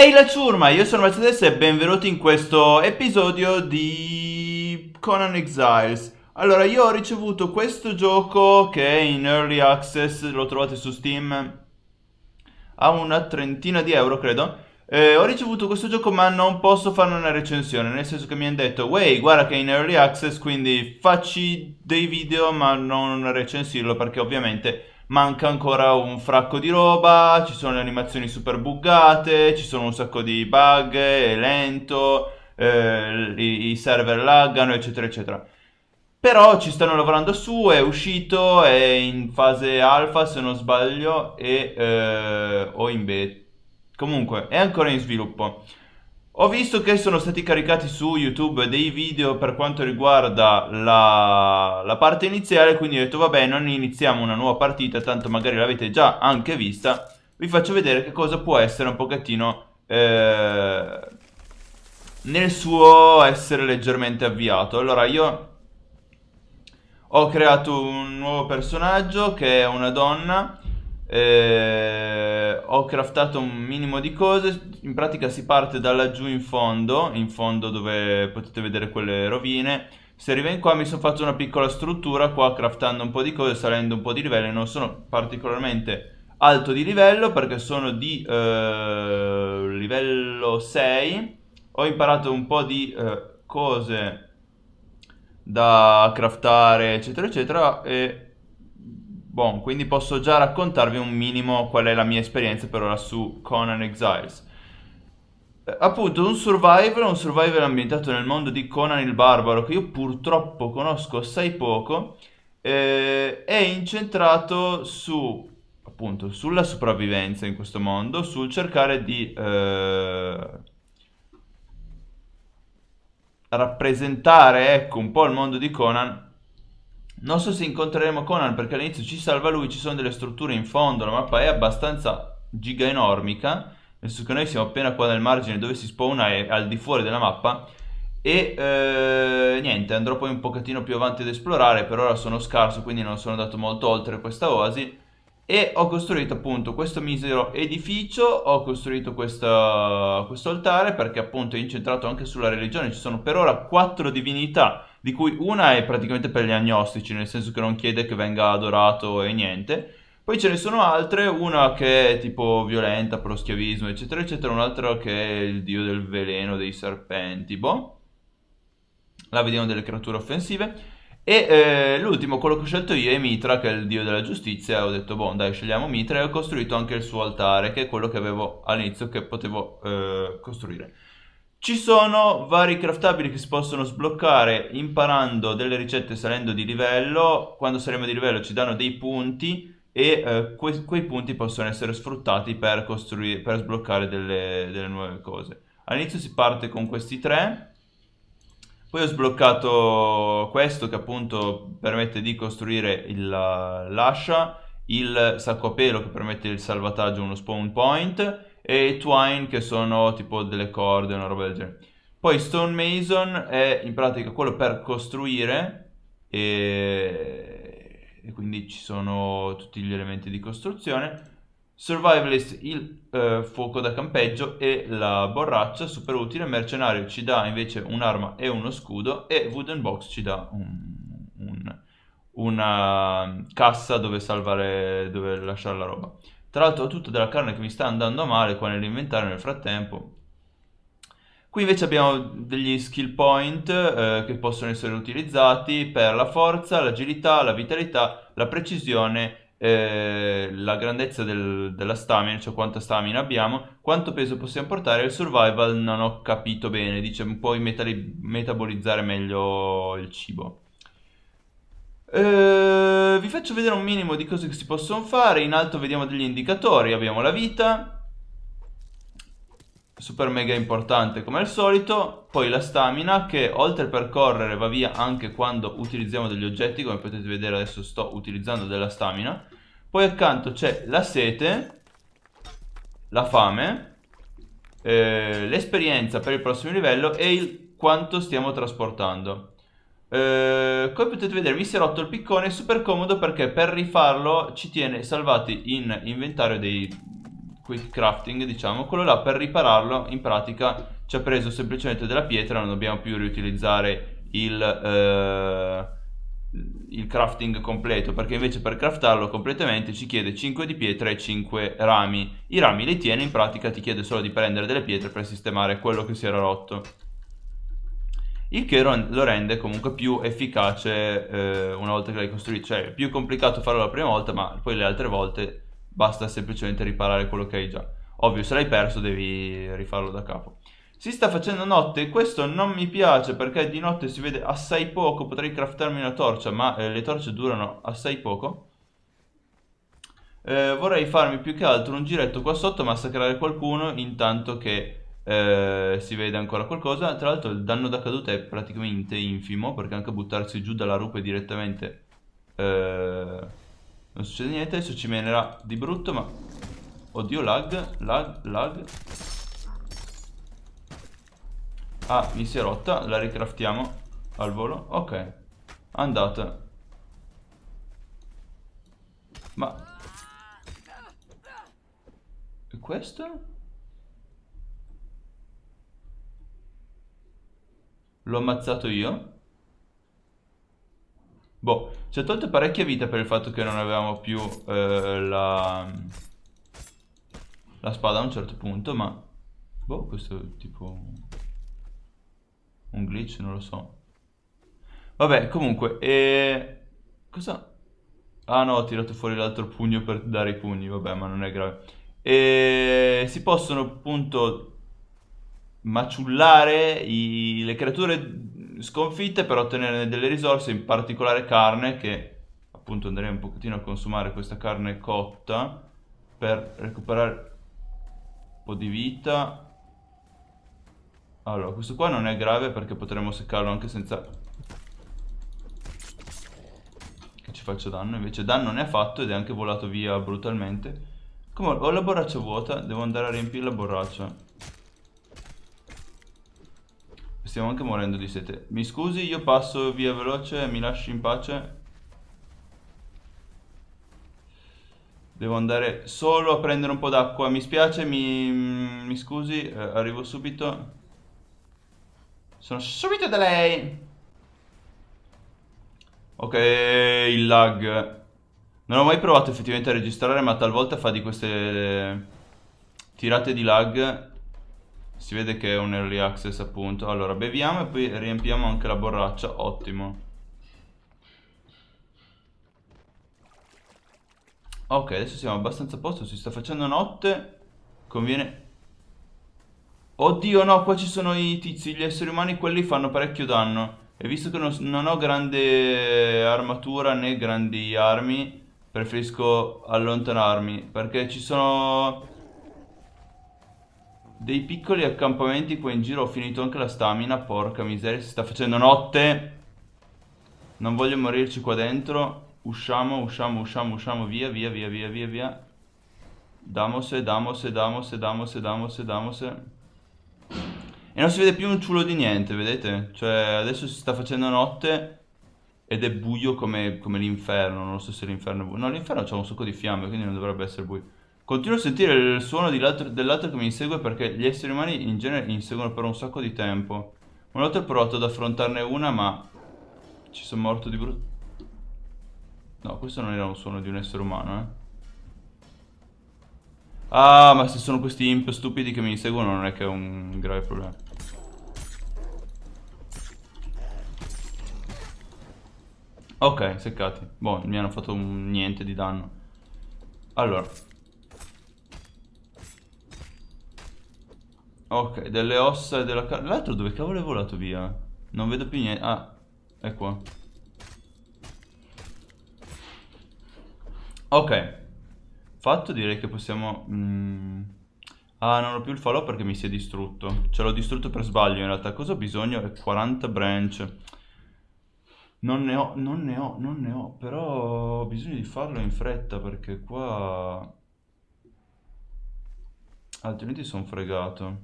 Ehi la ciurma, io sono Matsetes e benvenuti in questo episodio di Conan Exiles. Allora, io ho ricevuto questo gioco che è in Early Access, lo trovate su Steam a una trentina di euro credo. Ho ricevuto questo gioco ma non posso farne una recensione, nel senso che mi hanno detto "Wey, guarda che è in Early Access, quindi facci dei video ma non recensirlo perché ovviamente manca ancora un fracco di roba, ci sono le animazioni super buggate, ci sono un sacco di bug, è lento, i server laggano, eccetera eccetera". Però ci stanno lavorando su, è uscito, è in fase alfa se non sbaglio e o in beta. Comunque, è ancora in sviluppo. Ho visto che sono stati caricati su YouTube dei video per quanto riguarda la parte iniziale, quindi ho detto vabbè, non iniziamo una nuova partita, tanto magari l'avete già anche vista. Vi faccio vedere che cosa può essere un pochettino nel suo essere leggermente avviato. Allora, io ho creato un nuovo personaggio che è una donna, ho craftato un minimo di cose. In pratica si parte da laggiù in fondo dove potete vedere quelle rovine. Se arrivano qua mi sono fatto una piccola struttura qua craftando un po' di cose, salendo un po' di livelli. Non sono particolarmente alto di livello perché sono di livello 6. Ho imparato un po' di cose da craftare eccetera eccetera e bon, quindi posso già raccontarvi un minimo qual è la mia esperienza per ora su Conan Exiles. Appunto un survival ambientato nel mondo di Conan il Barbaro, che io purtroppo conosco assai poco, è incentrato su appunto sulla sopravvivenza in questo mondo, sul cercare di rappresentare, ecco, un po' il mondo di Conan. Non so se incontreremo Conan perché all'inizio ci salva lui, ci sono delle strutture in fondo, la mappa è abbastanza giga enormica, nel senso che noi siamo appena qua nel margine dove si spawna e al di fuori della mappa e niente, andrò poi un pochettino più avanti ad esplorare, per ora sono scarso quindi non sono andato molto oltre questa oasi e ho costruito appunto questo misero edificio, ho costruito questo altare perché appunto è incentrato anche sulla religione. Ci sono per ora 4 divinità, di cui una è praticamente per gli agnostici, nel senso che non chiede che venga adorato e niente. Poi ce ne sono altre, una che è tipo violenta, pro schiavismo eccetera eccetera, un'altra che è il dio del veleno, dei serpenti, boh. La vediamo delle creature offensive. E l'ultimo, quello che ho scelto io, è Mitra, che è il dio della giustizia. Ho detto, boh, dai, scegliamo Mitra e ho costruito anche il suo altare, che è quello che avevo all'inizio, che potevo costruire. Ci sono vari craftabili che si possono sbloccare imparando delle ricette, salendo di livello. Quando saremo di livello ci danno dei punti e quei punti possono essere sfruttati per sbloccare delle nuove cose. All'inizio si parte con questi 3. Poi ho sbloccato questo che appunto permette di costruire l'ascia, il sacco a pelo che permette il salvataggio, uno spawn point, e twine che sono tipo delle corde, una roba del genere. Poi stonemason è in pratica quello per costruire e quindi ci sono tutti gli elementi di costruzione. Survivalist il fuoco da campeggio e la borraccia, super utile. Mercenario ci dà invece un'arma e uno scudo e Wooden Box ci dà una cassa dove salvare, dove lasciare la roba. Tra l'altro ho tutta della carne che mi sta andando male qua nell'inventario nel frattempo. Qui invece abbiamo degli skill point che possono essere utilizzati per la forza, l'agilità, la vitalità, la precisione, la grandezza della stamina, cioè quanta stamina abbiamo, quanto peso possiamo portare. Il survival non ho capito bene, dice puoi metabolizzare meglio il cibo. Vi faccio vedere un minimo di cose che si possono fare. In alto vediamo degli indicatori, abbiamo la vita, super mega importante come al solito, poi la stamina che oltre a percorrere va via anche quando utilizziamo degli oggetti, come potete vedere adesso sto utilizzando della stamina. Poi accanto c'è la sete, la fame, l'esperienza per il prossimo livello e il quanto stiamo trasportando. Come potete vedere mi si è rotto il piccone, è super comodo perché per rifarlo ci tiene salvati in inventario dei quick crafting, diciamo, quello là per ripararlo in pratica ci ha preso semplicemente della pietra, non dobbiamo più riutilizzare il crafting completo, perché invece per craftarlo completamente ci chiede 5 di pietra e 5 rami. I rami li tiene, in pratica ti chiede solo di prendere delle pietre per sistemare quello che si era rotto, il che lo rende comunque più efficace una volta che l'hai costruito. Cioè è più complicato farlo la prima volta, ma poi le altre volte basta semplicemente riparare quello che hai già. Ovvio, se l'hai perso devi rifarlo da capo. Si sta facendo notte, questo non mi piace perché di notte si vede assai poco. Potrei craftarmi una torcia, ma le torce durano assai poco. Vorrei farmi più che altro un giretto qua sotto, massacrare qualcuno intanto che si vede ancora qualcosa. Tra l'altro il danno da caduta è praticamente infimo, perché anche buttarsi giù dalla rupe direttamente non succede niente. Adesso ci menerà di brutto, ma... Oddio, lag. Ah, mi si è rotta, la ricraftiamo al volo, ok, andata. Ma... e questo? L'ho ammazzato io? Boh, ci ha tolto parecchia vita per il fatto che non avevamo più la spada a un certo punto, ma... boh, questo è tipo... un glitch, non lo so. Vabbè, comunque cosa? Ah no, ho tirato fuori l'altro pugno per dare i pugni. Vabbè, ma non è grave. Si possono appunto maciullare le creature sconfitte per ottenere delle risorse, in particolare carne, che appunto andrei un pochettino a consumare questa carne cotta per recuperare un po' di vita. Allora, questo qua non è grave perché potremmo seccarlo anche senza che ci faccia danno. Invece danno ne ha fatto ed è anche volato via brutalmente. Come ho la borraccia vuota, devo andare a riempire la borraccia. Stiamo anche morendo di sete. Mi scusi, io passo via veloce, mi lasci in pace. Devo andare solo a prendere un po' d'acqua. Mi spiace, mi scusi, arrivo subito. Sono subito da lei. Ok, il lag. Non ho mai provato effettivamente a registrare, ma talvolta fa di queste tirate di lag. Si vede che è un early access, appunto. Allora, beviamo e poi riempiamo anche la borraccia. Ottimo. Ok, adesso siamo abbastanza a posto. Si sta facendo notte. Conviene... Oddio no, qua ci sono i tizi, gli esseri umani, quelli fanno parecchio danno. E visto che non ho grande armatura né grandi armi, preferisco allontanarmi, perché ci sono dei piccoli accampamenti qua in giro. Ho finito anche la stamina, porca miseria, si sta facendo notte. Non voglio morirci qua dentro. Usciamo, via. Damose. E non si vede più un ciulo di niente, vedete? Cioè adesso si sta facendo notte ed è buio come l'inferno. Non so se l'inferno è buio. No, l'inferno c'è un sacco di fiamme, quindi non dovrebbe essere buio. Continuo a sentire il suono dell'altro che mi insegue, perché gli esseri umani in genere inseguono per un sacco di tempo. Una volta ho provato ad affrontarne una, ma ci sono morto di brutto. No, questo non era un suono di un essere umano, eh. Ah, ma se sono questi imp stupidi che mi inseguono non è che è un grave problema. Ok, seccati. Boh, mi hanno fatto niente di danno. Allora. Ok, delle ossa e della carne. L'altro dove cavolo è volato via? Non vedo più niente. Ah, è qua. Ok. Fatto, direi che possiamo... Ah, non ho più il falò perché mi si è distrutto. Ce l'ho distrutto per sbaglio in realtà. Cosa ho bisogno? È 40 branch. Non ne ho. Però ho bisogno di farlo in fretta, perché qua... altrimenti sono fregato.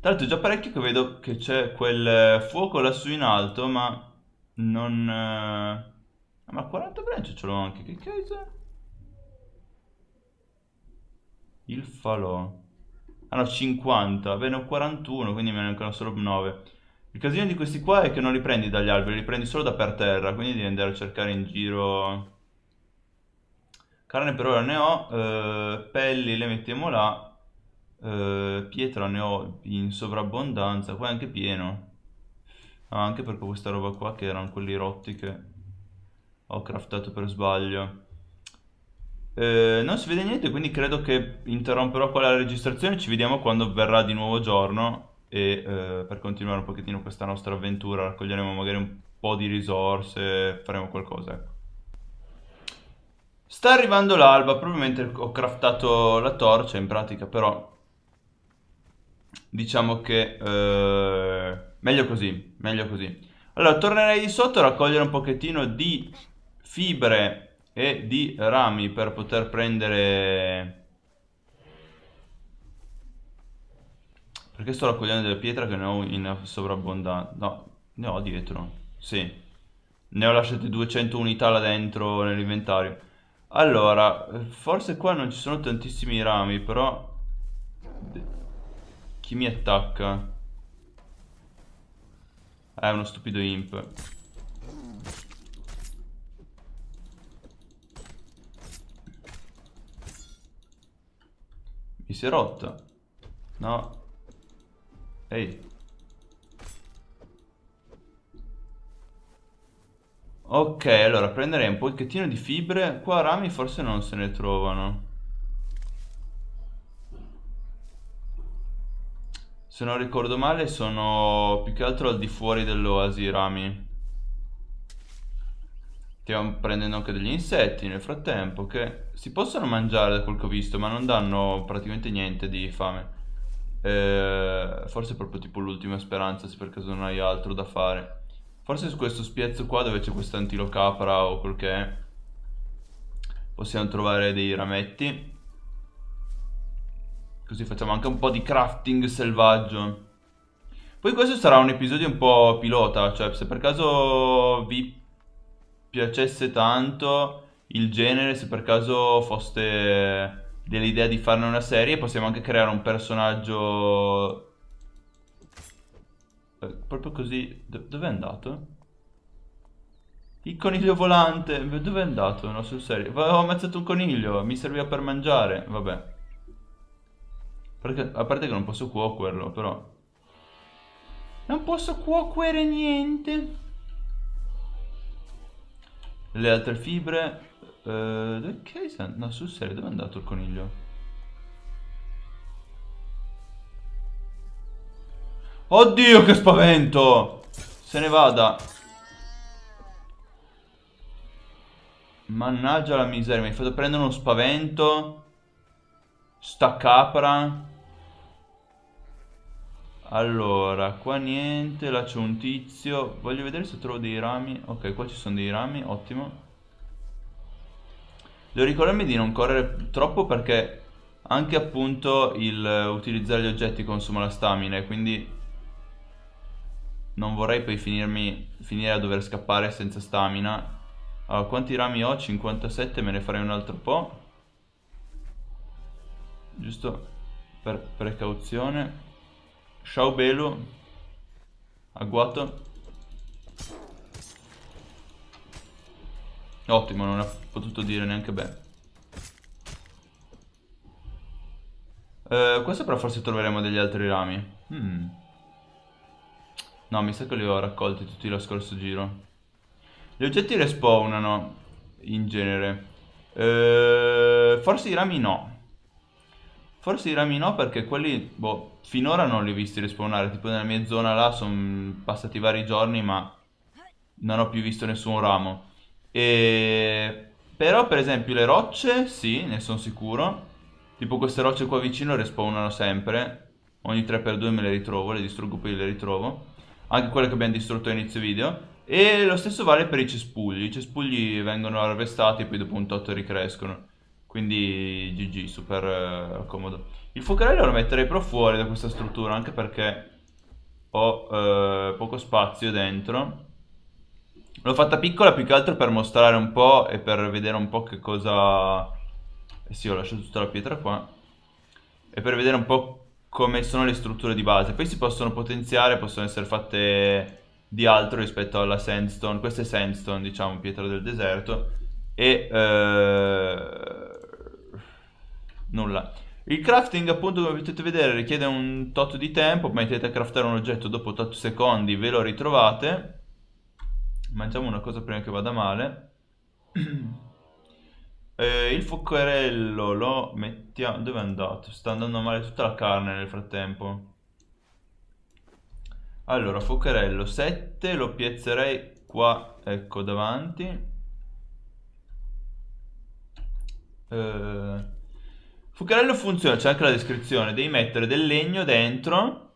Tra l'altro è già parecchio che vedo che c'è quel fuoco lassù in alto, ma... non... ma 40 branch ce l'ho anche, che cazzo? Il falò. Ah no, 50. Bene, ho 41, quindi me ne mancano solo 9. Il casino di questi qua è che non li prendi dagli alberi, li prendi solo da per terra, quindi devi andare a cercare in giro. Carne per ora ne ho, pelli le mettiamo là, pietra ne ho in sovrabbondanza, qua è anche pieno. Ah, anche per questa roba qua che erano quelli rotti che ho craftato per sbaglio. Non si vede niente, quindi credo che interromperò qua la registrazione. Ci vediamo quando verrà di nuovo giorno e per continuare un pochettino questa nostra avventura. Raccoglieremo magari un po' di risorse, faremo qualcosa, ecco. Sta arrivando l'alba, probabilmente ho craftato la torcia in pratica, però diciamo che meglio così, meglio così. Allora, tornerei di sotto a raccogliere un pochettino di fibre e di rami per poter prendere... Perché sto raccogliendo delle pietre che ne ho in sovrabbondanza? No, ne ho dietro, sì. Ne ho lasciate 200 unità là dentro nell'inventario. Allora, forse qua non ci sono tantissimi rami, però... Chi mi attacca? È uno stupido imp. Mi si è rotta. No. Ehi. Ok, allora prenderei un pochettino di fibre. Qua rami forse non se ne trovano. Se non ricordo male sono più che altro al di fuori dell'oasi i rami. Stiamo prendendo anche degli insetti nel frattempo che si possono mangiare da quel che ho visto, ma non danno praticamente niente di fame. Forse è proprio tipo l'ultima speranza se per caso non hai altro da fare. Forse su questo spiazzo qua dove c'è quest'antilocapra o quel che è possiamo trovare dei rametti. Così facciamo anche un po' di crafting selvaggio. Poi questo sarà un episodio un po' pilota, cioè se per caso vi piacesse tanto il genere, se per caso foste dell'idea di farne una serie, possiamo anche creare un personaggio... Proprio così... Dove è andato? Il coniglio volante! Dove è andato? No, sul serio. Ho ammazzato un coniglio, mi serviva per mangiare, vabbè. Perché, a parte che non posso cuocerlo, però. Non posso cuocere niente. Le altre fibre. No, sul serio, dove è andato il coniglio? Oddio, che spavento! Se ne vada. Mannaggia la miseria, mi hai fatto prendere uno spavento. Sta capra. Allora, qua niente. Là c'è un tizio. Voglio vedere se trovo dei rami. Ok, qua ci sono dei rami, ottimo. Devo ricordarmi di non correre troppo perché anche appunto il utilizzare gli oggetti consuma la stamina e quindi non vorrei poi finire a dover scappare senza stamina. Allora, quanti rami ho? 57, me ne farei un altro po'. Giusto per precauzione. Ciao Belu. Agguato. Ottimo, non ha potuto dire neanche bene. Questo però forse troveremo degli altri rami. No, mi sa che li ho raccolti tutti lo scorso giro. Gli oggetti respawnano in genere. Forse i rami no. Forse i rami no perché quelli, boh, finora non li ho visti respawnare. Tipo nella mia zona là sono passati vari giorni ma non ho più visto nessun ramo. Però per esempio le rocce, sì, ne sono sicuro. Tipo queste rocce qua vicino respawnano sempre. Ogni 3×2 me le ritrovo, le distruggo poi le ritrovo. Anche quelle che abbiamo distrutto all'inizio video. E lo stesso vale per i cespugli. I cespugli vengono harvestati e poi dopo un tot ricrescono. Quindi GG, super comodo. Il focarello lo metterei però fuori da questa struttura, anche perché ho poco spazio dentro. L'ho fatta piccola più che altro per mostrare un po' e per vedere un po' che cosa... Eh sì, ho lasciato tutta la pietra qua. e per vedere un po' come sono le strutture di base. Poi si possono potenziare, possono essere fatte di altro rispetto alla sandstone. Questa è sandstone, diciamo, pietra del deserto. E nulla. Il crafting, appunto, come potete vedere, richiede un tot di tempo. Mettete a craftare un oggetto, dopo tot secondi ve lo ritrovate. Mangiamo una cosa prima che vada male. Il fuocherello lo mettiamo... Dove è andato? Sta andando male tutta la carne nel frattempo. Allora, fuocherello 7 lo piazzerei qua, ecco, davanti. Fuocherello funziona, c'è anche la descrizione. Devi mettere del legno dentro,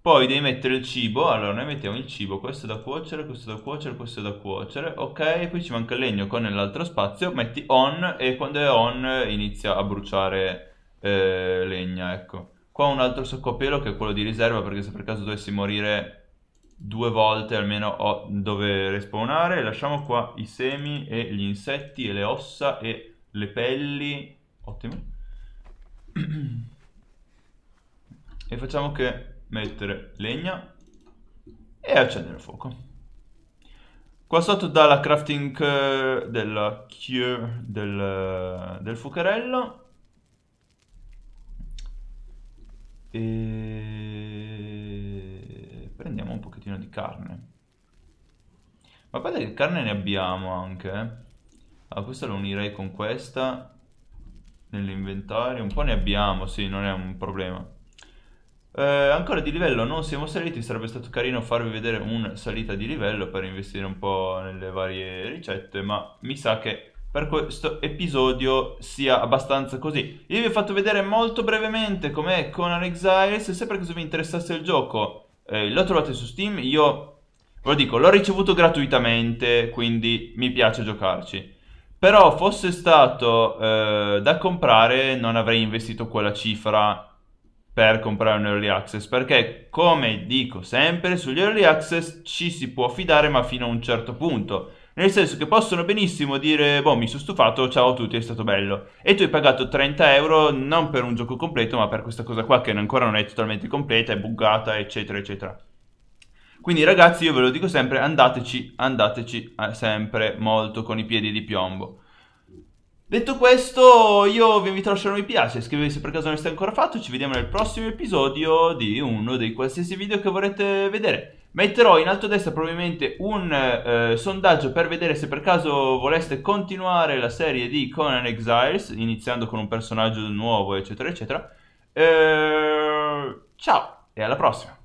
poi devi mettere il cibo. Allora, noi mettiamo il cibo, questo è da cuocere, questo è da cuocere, questo è da cuocere. Ok, poi ci manca il legno con l'altro spazio. Metti on e quando è on inizia a bruciare legna, ecco. Qua un altro sacco a pelo che è quello di riserva, perché se per caso dovessi morire 2 volte almeno ho dove respawnare. Lasciamo qua i semi e gli insetti e le ossa e le pelli. Ottimo. E facciamo che mettere legna e accendere il fuoco. Qua sotto dà la crafting della del fuocherello. E prendiamo un pochettino di carne. Ma guarda che carne ne abbiamo anche. Allora, questa lo unirei con questa nell'inventario. Un po' ne abbiamo, sì, non è un problema. Ancora di livello non siamo saliti. Sarebbe stato carino farvi vedere una salita di livello per investire un po' nelle varie ricette, ma mi sa che per questo episodio sia abbastanza così. Io vi ho fatto vedere molto brevemente com'è Conan Exiles. Se per caso vi interessasse il gioco, lo trovate su Steam. Io ve lo dico, l'ho ricevuto gratuitamente, quindi mi piace giocarci. Però fosse stato da comprare, non avrei investito quella cifra per comprare un Early Access, perché come dico sempre, sugli Early Access ci si può fidare, ma fino a un certo punto. Nel senso che possono benissimo dire, boh, mi sono stufato, ciao a tutti, è stato bello. E tu hai pagato 30 euro non per un gioco completo, ma per questa cosa qua che ancora non è totalmente completa, è buggata, eccetera, eccetera. Quindi ragazzi, io ve lo dico sempre, andateci, andateci sempre molto con i piedi di piombo. Detto questo, io vi invito a lasciare un mi piace, iscrivetevi se per caso non l'avete ancora fatto, ci vediamo nel prossimo episodio di uno dei qualsiasi video che vorrete vedere. Metterò in alto a destra probabilmente un sondaggio per vedere se per caso voleste continuare la serie di Conan Exiles, iniziando con un personaggio nuovo, eccetera, eccetera. Ciao e alla prossima!